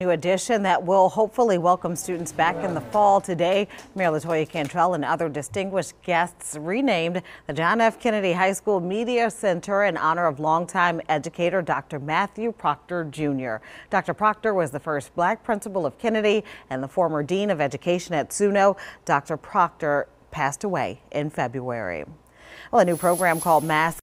New edition that will hopefully welcome students back in the fall. Today, Mayor Latoya Cantrell and other distinguished guests renamed the John F. Kennedy High School Media Center in honor of longtime educator Dr. Matthew Proctor Jr. Dr. Proctor was the first Black principal of Kennedy and the former dean of education at Suno. Dr. Proctor passed away in February. Well, a new program called Mass